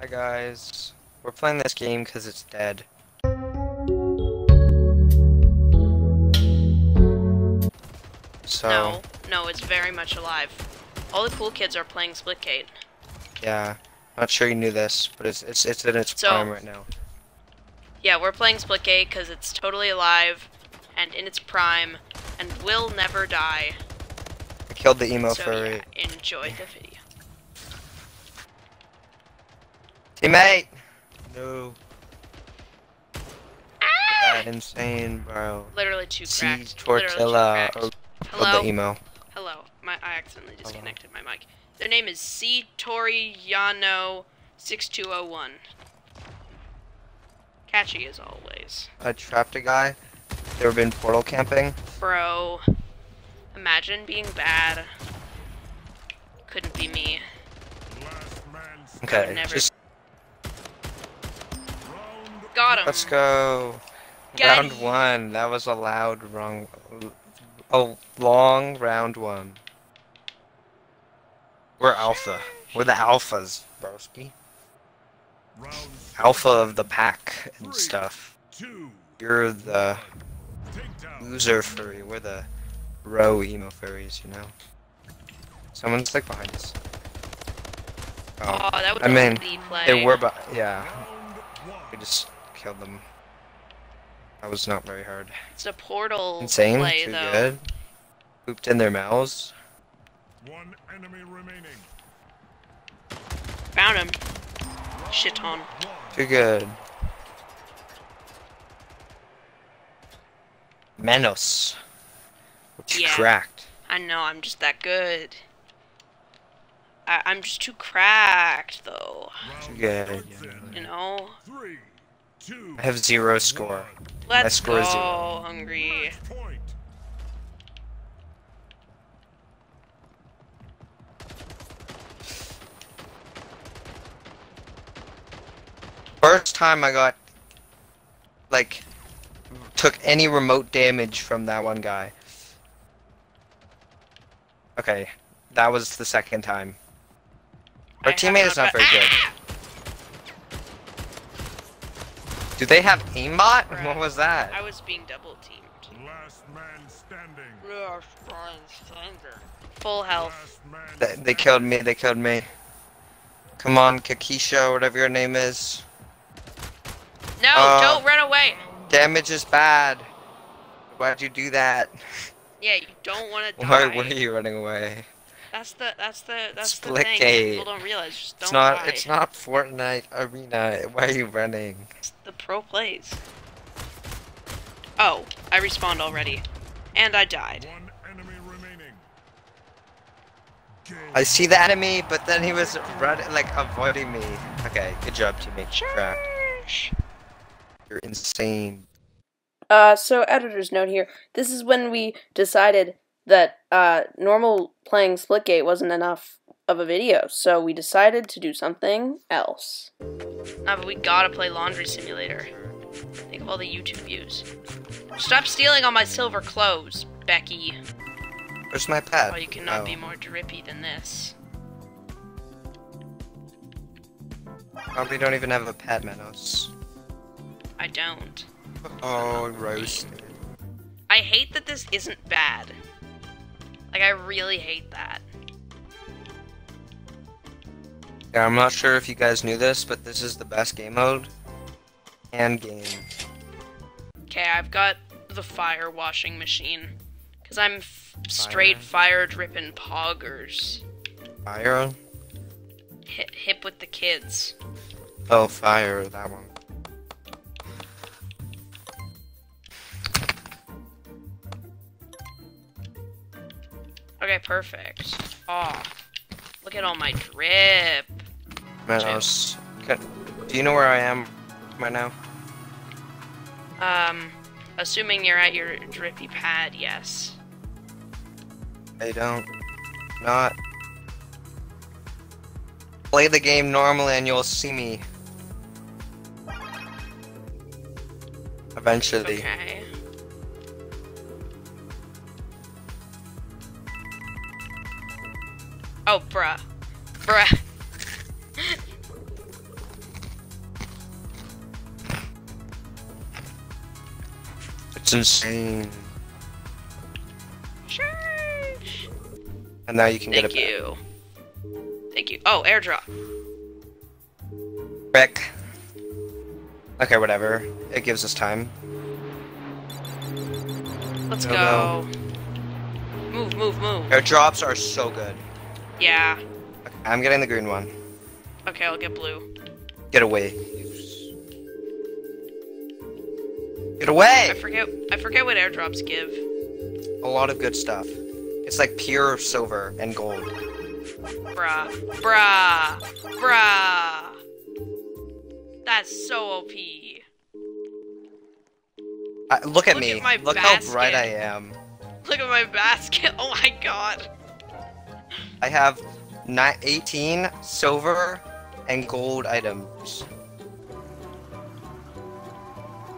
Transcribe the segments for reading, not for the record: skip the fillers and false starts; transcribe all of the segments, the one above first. Hi guys, we're playing this game because it's dead. So no, it's very much alive. All the cool kids are playing Splitgate. Yeah, not sure you knew this, but it's in its prime right now. Yeah, we're playing Splitgate because it's totally alive and in its prime and will never die. I killed the emo furry. Yeah, enjoy the video. Teammate! No. Ah! That's insane, bro. Literally two cracks. Tortilla. Hello? The emo. Hello. I accidentally disconnected my mic. Their name is C. Toriano 6201. Catchy as always. I trapped a guy. They were been portal camping. Bro. Imagine being bad. Couldn't be me. Okay. Just got him. Let's go. Round one. That was a long round one. We're alpha. We're the alphas, broski. Alpha of the pack and stuff. You're the loser furry. We're the bro emo furries, you know. Someone's like behind us. Oh, that would be play. They were, but yeah, we just killed them. That was not very hard. It's a portal insane, play, too though. Good. Pooped in their mouths. One enemy remaining. Found him. Shit on. Too good. Menos. Which cracked. I know. I'm just that good. I'm just too cracked, though. Yeah, you know? 3, 2, I have zero score. My score is zero. Hungry. First time I got, like, took any remote damage from that one guy. Okay, that was the second time. Our teammate is not very good. Do they have aimbot? Right. What was that? I was being double teamed. Last man standing. Full health. They killed me. They killed me. Come on, Kakisha, whatever your name is. No, don't run away. Damage is bad. Why'd you do that? Yeah, you don't want to die. Why were you running away? That's the thing that people don't realize. Just don't die. It's not Fortnite Arena. Why are you running? It's the pro plays. Oh, I respawned already, and I died. One enemy remaining. I see the enemy, but then he was running, like avoiding me. Okay, good job, teammate. You're insane. So editor's note here. This is when we decided that normal playing Splitgate wasn't enough of a video, so we decided to do something else. Nah, but we gotta play Laundry Simulator. Think of all the YouTube views. Stop stealing all my silver clothes, Becky. Where's my pet? Well, you cannot be more drippy than this. Probably don't even have a pet, Menos. I don't. Oh, roasted. I hate that this isn't bad. Like, I really hate that. Yeah, I'm not sure if you guys knew this, but this is the best game mode. And game. Okay, I've got the fire washing machine. Because I'm straight fire dripping poggers. Fire? Hip with the kids. Oh, fire, that one. Okay, perfect. Aw. Oh, look at all my drip. Menos. Do you know where I am right now? Assuming you're at your drippy pad, yes. I don't. Not. Play the game normally and you'll see me. Eventually. Okay. Oh, bruh. It's insane. Sheesh. And now you can get a bag. Thank you. Oh, airdrop. Brick. Okay, whatever. It gives us time. Let's go. Move. Airdrops are so good. Yeah. Okay, I'm getting the green one. Okay, I'll get blue. Get away. Get away! I forget what airdrops give. A lot of good stuff. It's like pure silver and gold. Bruh. That's so OP. Look at me. Look how bright I am. Look at my basket. Oh my god. I have 18 silver and gold items.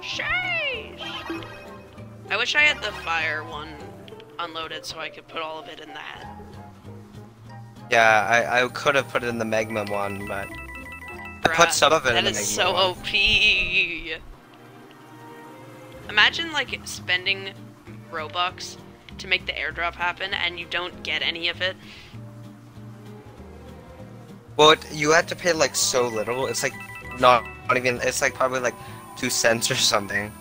Sheesh. I wish I had the fire one unloaded so I could put all of it in that. Yeah, I could have put it in the magma one, but I put some of it in the magma one. That is so OP. Imagine like spending Robux to make the airdrop happen and you don't get any of it. Well, you had to pay like so little. It's like not even, it's like probably like 2 cents or something.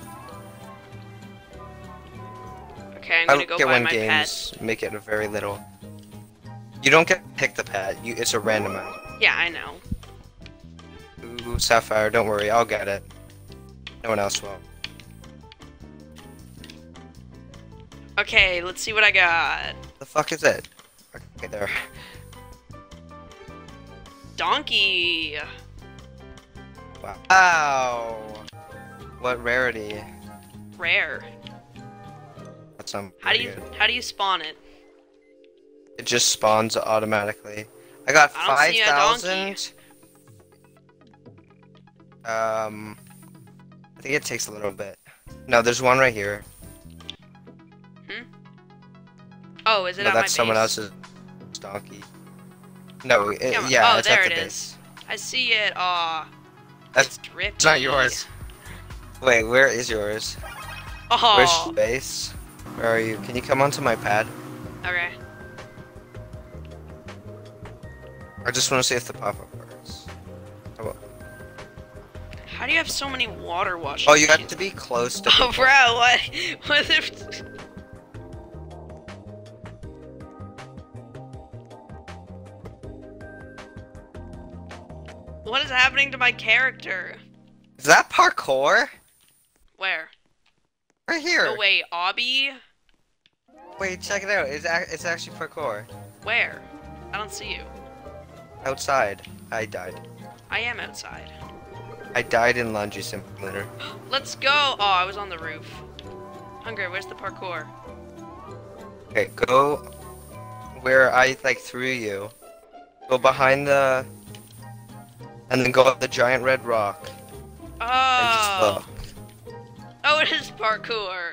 Okay, I'm gonna go buy my pet. Make it very little. You don't get to pick the pet. It's a random item. Yeah, I know. Ooh, sapphire. Don't worry, I'll get it. No one else will. Okay, let's see what I got. The fuck is it? Okay, there. Donkey. Wow. What rarity? Rare. That's something. How do you spawn it? It just spawns automatically. I got 5,000. I think it takes a little bit. No, there's one right here. Hmm. Oh, is it? No, on that's my base? Someone else's donkey. No, yeah, oh, it's there at the base. I see it. Aw. That's drippy. It's not yours. Wait, where is yours? Oh. Where's the base? Where are you? Can you come onto my pad? Okay. I just want to see if the pop-up works. How do you have so many water washing? Oh, you got to be close to. Oh, bro, what? What if? What is happening to my character? Is that parkour? Where? Right here. Oh wait, obby. Wait, check it out. It's actually parkour. Where? I don't see you. Outside. I died. I am outside. I died in Laundry Simulator. Let's go! Oh, I was on the roof. Hunger, where's the parkour? Okay, go where I, like, threw you. Go behind the... And then go up the giant red rock. Oh! And just look. Oh, it is parkour!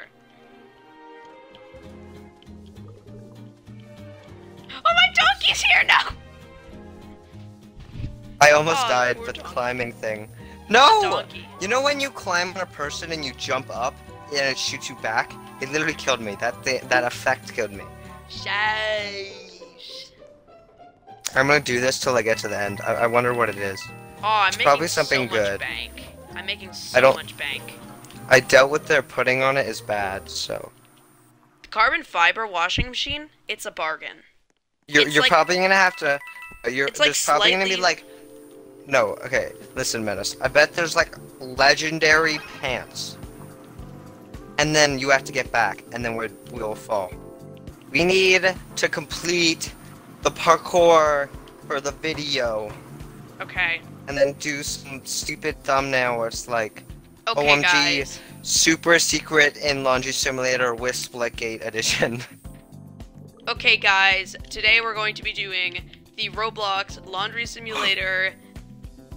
Oh, my donkey's here now! I almost died with the climbing thing. No! Donkey. You know when you climb on a person and you jump up and it shoots you back? It literally killed me. That effect killed me. Sheesh. I'm gonna do this till I get to the end. I wonder what it is. Oh, it's probably something so good. I'm making so much bank. I doubt what they're putting on it is bad, so... The carbon fiber washing machine? It's a bargain. You're like, probably gonna have to... It's like probably gonna be like... No, okay, listen, Menace. I bet there's, like, legendary pants. And then you have to get back, and then we'll fall. We need to complete the parkour for the video. Okay. And then do some stupid thumbnail where it's like, okay, OMG, guys. Super Secret in Laundry Simulator with Splitgate Edition. Okay, guys, today we're going to be doing the Roblox Laundry Simulator...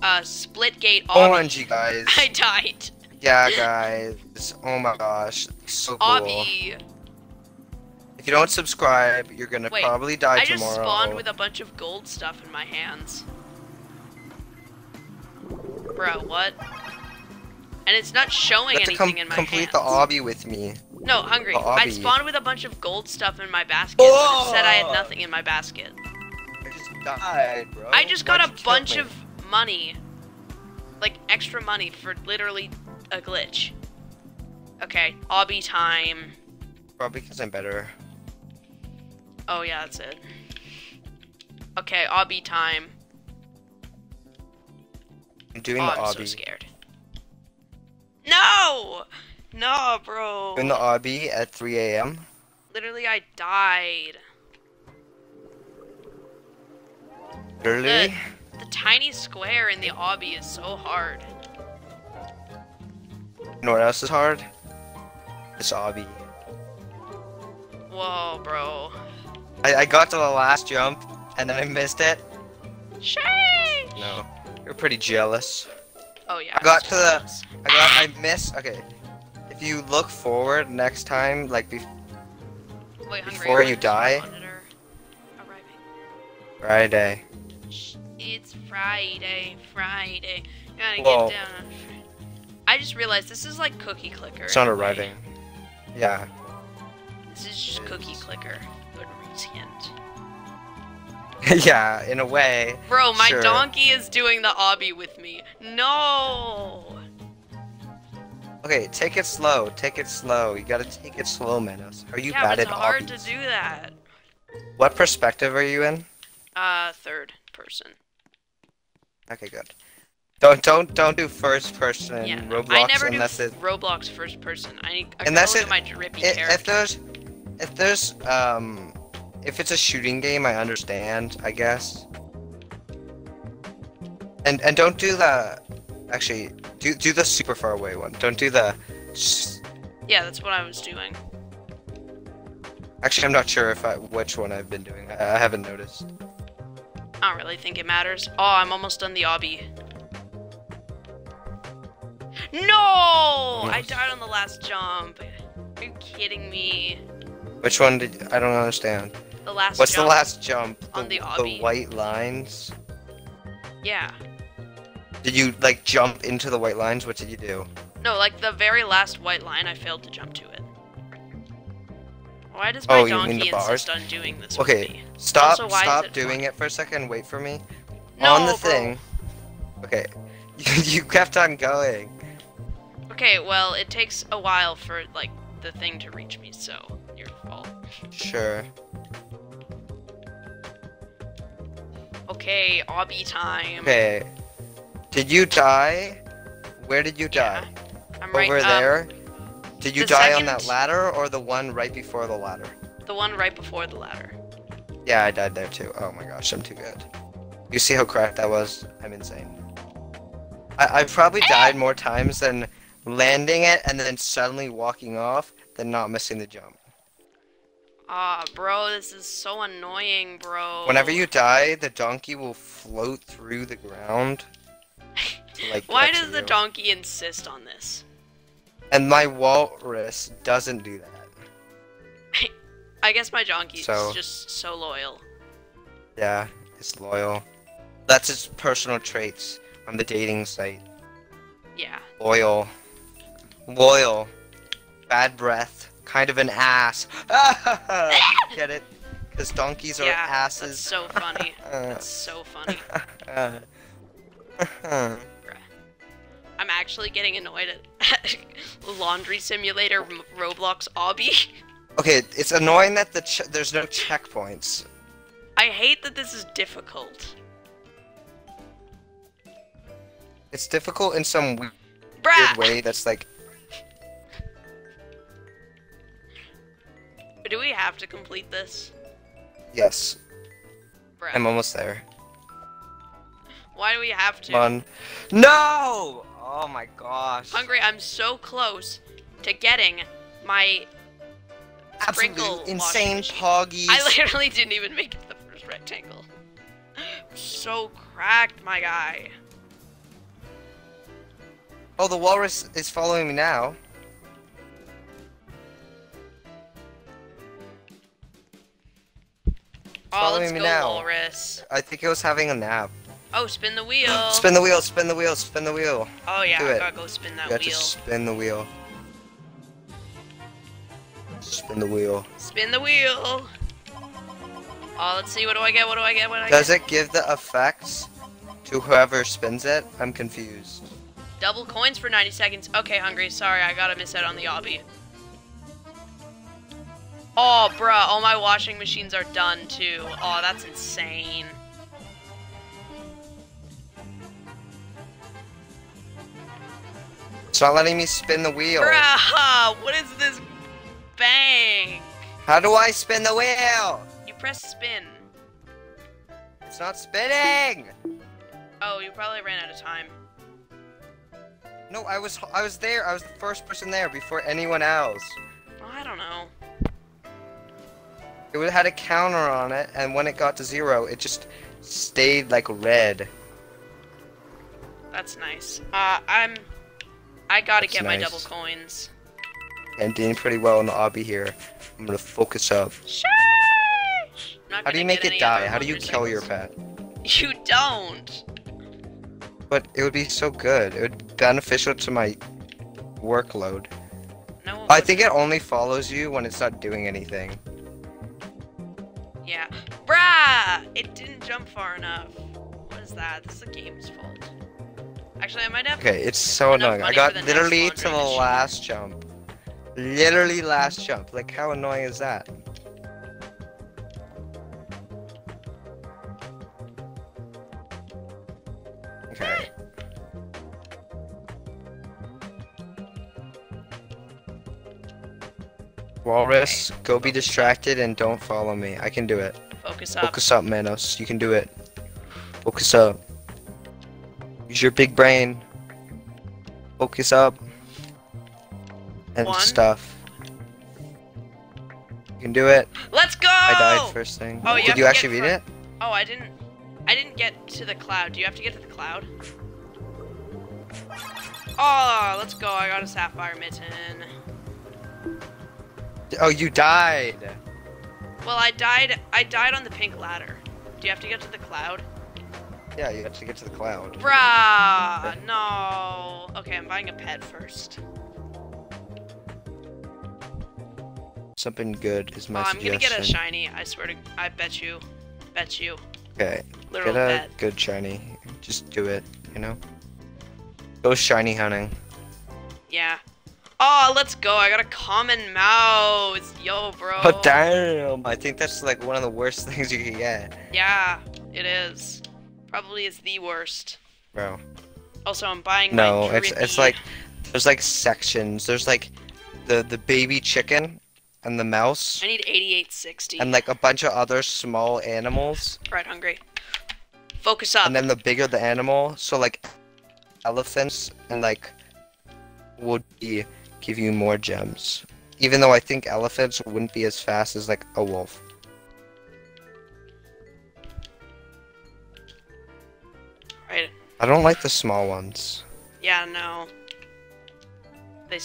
Splitgate. OMG, guys. I died. Yeah, guys. Oh my gosh. So cool. Obby. If you don't subscribe, you're gonna probably die tomorrow. I just spawned with a bunch of gold stuff in my hands. Bro, what? And it's not showing anything in my hands. You have to complete the obby with me. No, hungry. I spawned with a bunch of gold stuff in my basket. Oh! Said I had nothing in my basket. I just died, bro. I just got a bunch of money. Like, extra money for literally a glitch. Okay, obby time. Probably because I'm better. Oh, yeah, that's it. Okay, obby time. I'm doing the obby. I'm so scared. No! No, bro. Doing the obby at 3 a.m. Literally, I died. Literally? The tiny square in the obby is so hard. You know what else is hard? This obby. Whoa, bro. I got to the last jump, and then I missed it. Sheesh! No. You're pretty jealous. Oh, yeah. I got to jealous. I missed. Okay. If you look forward next time, like before you die. Friday. It's Friday, Friday. Gotta Whoa. Get down. I just realized this is like Cookie Clicker. It's not arriving. Yeah. This is just Cookie Clicker, but reskinned. Yeah, in a way. Bro, my donkey is doing the obby with me. No! Okay, take it slow. Take it slow. You gotta take it slow, Menos. Are you bad at obbies? Yeah, it's hard to do that. What perspective are you in? Third person. Okay, good. Don't do first person in Roblox I never unless do Roblox first person. I unless it, my drippy character. If it's a shooting game, I understand, I guess. And don't do the actually do the super far away one. Don't do the. Yeah, that's what I was doing. Actually, I'm not sure if which one I've been doing. I haven't noticed. I don't really think it matters. Oh, I'm almost done the obby. No! I died on the last jump. Are you kidding me? Which one did I don't understand? The last jump. What's the last jump? On the obby. The white lines? Yeah. Did you, like, jump into the white lines? What did you do? No, like, the very last white line, I failed to jump to it. Why does my donkey insist on doing this with me? Okay, stop doing it for a second. Wait for me. No, on the thing. Okay, you kept on going. Okay, well, it takes a while for, like, the thing to reach me, so your fault. Sure. Okay, obby time. Okay. Did you die? Where did you die? I'm right over there? Did you die on that ladder, or the one right before the ladder? The one right before the ladder. Yeah, I died there too. Oh my gosh, I'm too good. You see how cracked that was? I'm insane. I've probably died more times than landing it and then suddenly walking off than not missing the jump. Ah, bro, this is so annoying, bro. Whenever you die, the donkey will float through the ground. Like, why does the donkey insist on this? And my walrus doesn't do that. I guess my donkey is just so loyal. Yeah, it's loyal. That's its personal traits on the dating site. Yeah. Loyal. Loyal. Bad breath. Kind of an ass. Get it? Because donkeys are asses. That's so funny. That's so funny. I'm actually getting annoyed at Laundry Simulator Roblox obby. Okay, it's annoying that there's no checkpoints. I hate that this is difficult. It's difficult in some weird way that's like... Do we have to complete this? Yes. Bruh. I'm almost there. Why do we have to? No! Oh my gosh. Hungry, I'm so close to getting my sprinkle insane poggies. I literally didn't even make it the first rectangle. I'm so cracked, my guy. Oh, the walrus is following me now. Oh, let's go, walrus. I think it was having a nap. Oh, spin the wheel! Spin the wheel! Spin the wheel! Spin the wheel! Oh yeah, I gotta go spin that wheel. You gotta spin the wheel. Spin the wheel. Spin the wheel. Oh, let's see. What do I get? What do I get? What do I get? Does it give the effects to whoever spins it? I'm confused. Double coins for 90 seconds. Okay, Hungry. Sorry, I gotta miss out on the obby. Oh, bruh. All my washing machines are done, too. Oh, that's insane. It's not letting me spin the wheel. Bruh, what is this bank? How do I spin the wheel? You press spin. It's not spinning! Oh, you probably ran out of time. No, I was there. I was the first person there before anyone else. Well, I don't know. It had a counter on it, and when it got to zero, it just stayed like red. That's nice. I gotta get my double coins. I'm doing pretty well in the obby here. I'm gonna focus up. How do you make it die? How do you kill your pet? You don't. But it would be so good. It would be beneficial to my workload. No, I think it only follows you when it's not doing anything. Yeah. Brah! It didn't jump far enough. What is that? This is the game's fault. Actually, I might have. Okay, it's so annoying. I got literally to the last jump. Literally last jump. Like, how annoying is that? Okay. Walrus, okay. Go be distracted and don't follow me. I can do it. Focus up. Focus up, Manos. You can do it. Focus up. Use your big brain. Focus up. And stuff. You can do it. Let's go! I died first thing. Oh, did you actually read it? Oh, I didn't get to the cloud. Do you have to get to the cloud? Oh, let's go. I got a sapphire mitten. Oh, you died. Well, I died on the pink ladder. Do you have to get to the cloud? Yeah, you have to get to the cloud. Bruh, no. Okay, I'm buying a pet first. Something good is my suggestion. I'm gonna get a shiny. I swear to, I bet you. Bet you. Okay, literal get a bet. Good shiny. Just do it, you know? Go shiny hunting. Yeah. Oh, let's go. I got a common mouse. Yo, bro. Oh, damn. I think that's like one of the worst things you can get. Yeah, it is. Probably is the worst. Bro. Also, I'm buying my drippy. It's like, there's like sections. There's like the baby chicken and the mouse. I need 8860. And like a bunch of other small animals. Right, Hungry. Focus up. And then the bigger the animal. So like elephants and like would be... give you more gems, even though I think elephants wouldn't be as fast as like a wolf. Right. I don't like the small ones. Yeah, no. They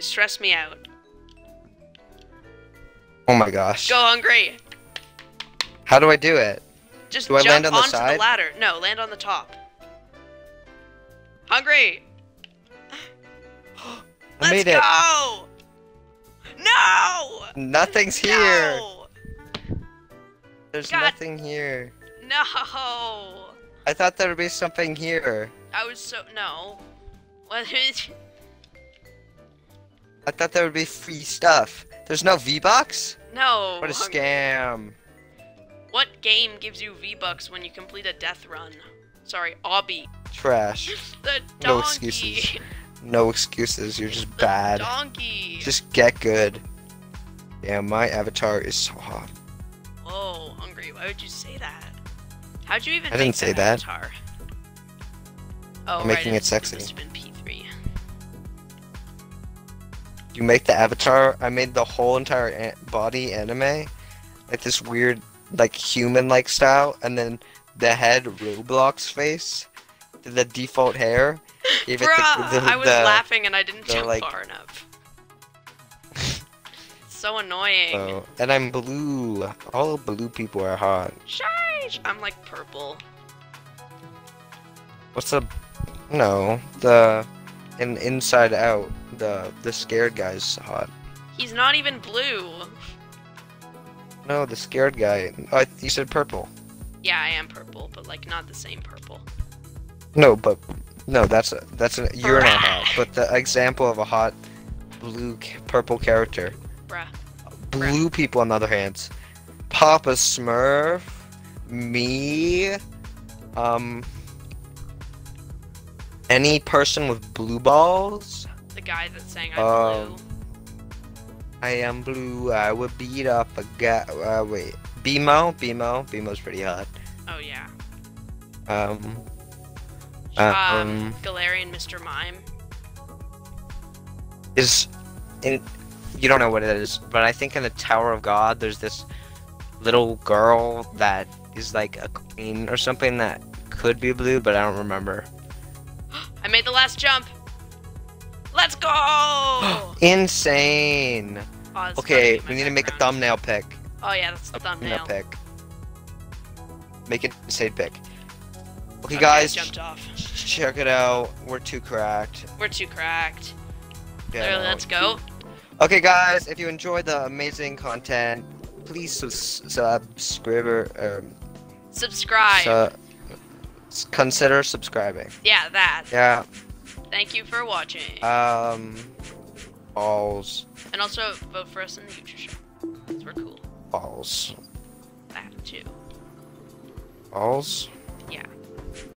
stress me out. Oh my gosh. Go Hungry. How do I do it? Just do I land on the side? The ladder. No, land on the top. Hungry. I made it. Go! No! Nothing's here. There's nothing here. No. I thought there would be something here. I was so What is? I thought there would be free stuff. There's no V-Bucks? No. What a scam. What game gives you V-Bucks when you complete a death run? Sorry, obby. Trash. The donkey. No excuses. No excuses, you're just bad. Donkey. Just get good. Yeah, my avatar is so hot. Whoa, Hungry, why would you say that? How'd you even make that avatar? Oh, I'm making it sexy. It must have been P3. You make the avatar, I made the whole entire body anime. Like this weird, like human-like style. And then the head, Roblox face. The default hair. Bruh, I was laughing and I didn't jump far enough. So annoying. So, and I'm blue. All blue people are hot. Sheesh. I'm like purple. What's the... No. The... Inside Out. The scared guy's hot. He's not even blue. No, the scared guy. Oh, you said purple. Yeah, I am purple, but like not the same purple. No, but no, that's a you're not hot. But the example of a hot blue purple character. Bruh. Blue Bruh. People, on the other hand, Papa Smurf, me, any person with blue balls. The guy that sang I'm blue. I am blue. I would beat up a guy. Wait. BMO's pretty hot. Oh yeah. Galarian Mr. Mime. You don't know what it is, but I think in the Tower of God there's this little girl that is like a queen or something that could be blue, but I don't remember. I made the last jump. Let's go! Insane. Oh, okay, we need to make a thumbnail pick. Oh yeah, that's the thumbnail pick. Make it insane pick. Okay, guys, jumped off. Check it out. We're too cracked. We're too cracked. Yeah, let's go. Okay, guys, if you enjoyed the amazing content, please subscribe. Consider subscribing. Yeah, that. Yeah. Thank you for watching. Balls. And also vote for us in the future show. Because we're cool. Balls. That too. Balls? Yeah.